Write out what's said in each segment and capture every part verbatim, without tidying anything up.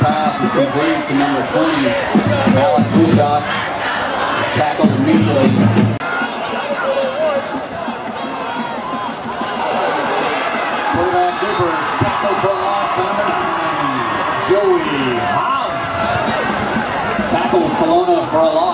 pass is complete to number twenty, Alex Hushok, tackled immediately. Quarterback Cooper tackled for a loss to number nine, Joey Hobbs. Tackles Kelowna for a loss.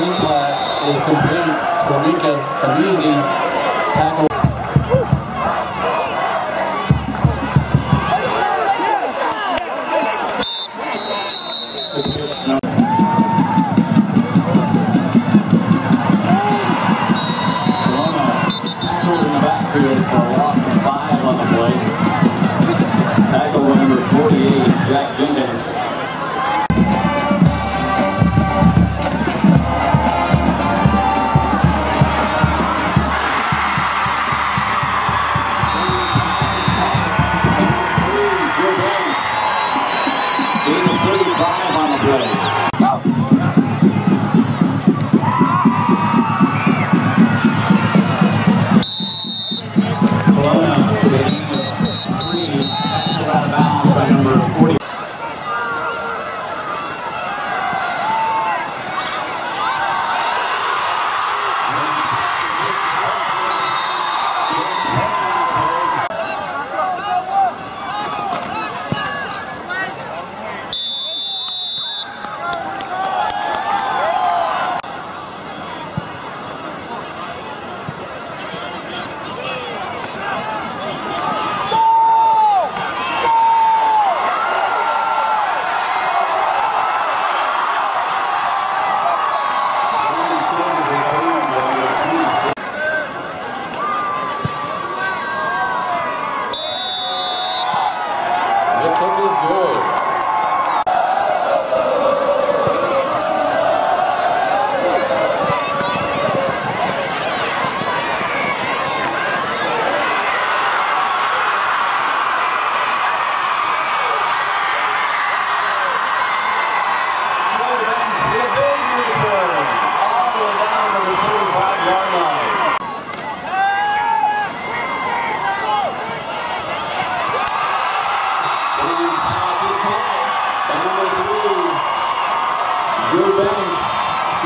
Eight and thirty-five on the play.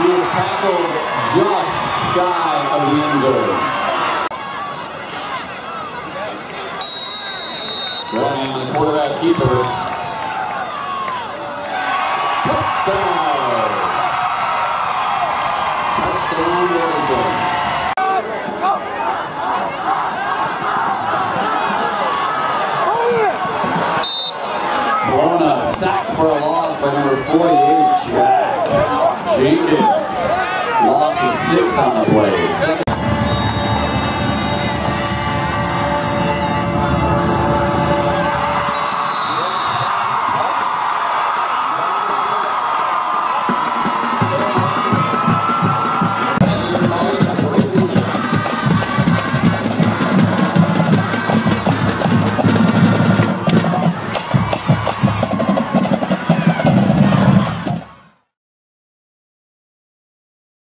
He is tackled just shy of the end goal. Running on the quarterback keeper. Touchdown! Touchdown, Weddington. Sack for a loss by number forty-eight, Jack Jenkins. Loss of six on the play.